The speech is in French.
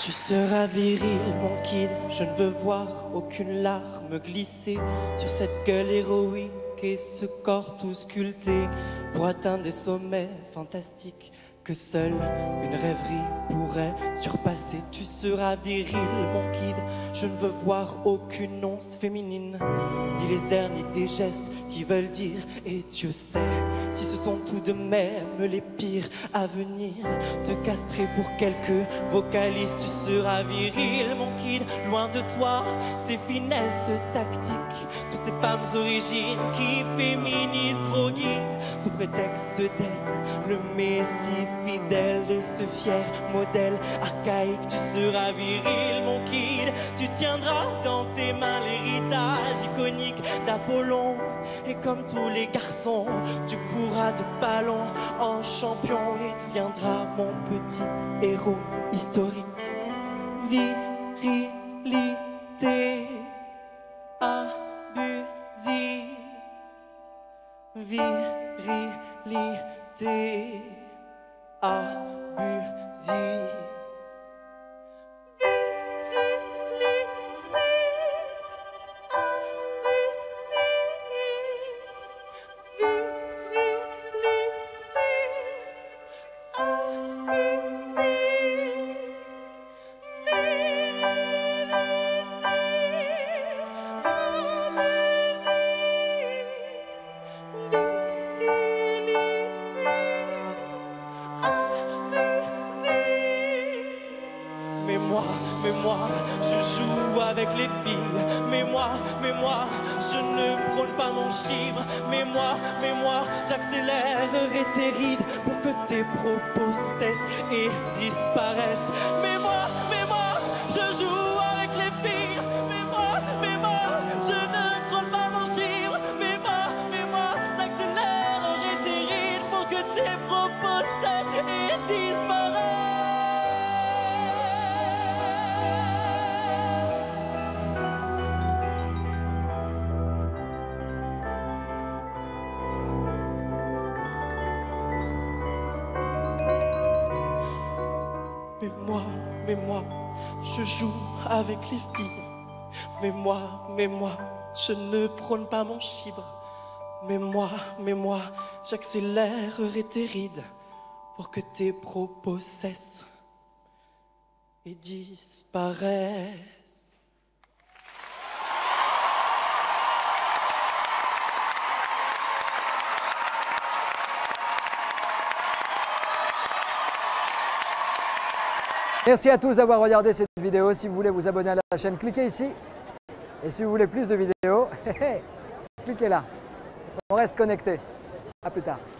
Tu seras viril, mon kid, je ne veux voir aucune larme glisser sur cette gueule héroïque et ce corps tout sculpté pour atteindre des sommets fantastiques que seule une rêverie pourrait surpasser. Tu seras viril, mon kid, je ne veux voir aucune once féminine, ni les airs, ni des gestes qui veulent dire, et Dieu sait si ce sont tout de même les pires à venir te castrer pour quelques vocalistes. Tu seras viril, mon kid, loin de toi ces finesses tactiques, toutes ces femmes origines qui féminisent, groguisent sous prétexte d'être le messie fidèle de ce fier modèle archaïque. Tu seras viril, mon kid, tu tiendras dans tes mains l'héritage iconique d'Apollon, et comme tous les garçons, tu courras de ballon en champion et deviendras mon petit héros historique. Virilité abusive, virilité abusive, virilité abusive, virilité abusive, virilité abusive. Mais moi, je joue avec les fils. Mais moi, je ne prône pas mon chiffre. Mais moi, j'accélérerai tes rides pour que tes propos cessent et disparaissent. Mais moi, je joue avec les fils. Mais moi, je ne prône pas mon chiffre. Mais moi, j'accélérerai tes rides pour que tes propos cessent et disparaissent. Mais moi, je joue avec les filles. Mais moi, je ne prône pas mon chibre. Mais moi, j'accélérerai tes rides pour que tes propos cessent et disparaissent. Merci à tous d'avoir regardé cette vidéo. Si vous voulez vous abonner à la chaîne, cliquez ici. Et si vous voulez plus de vidéos, cliquez là. On reste connecté. À plus tard.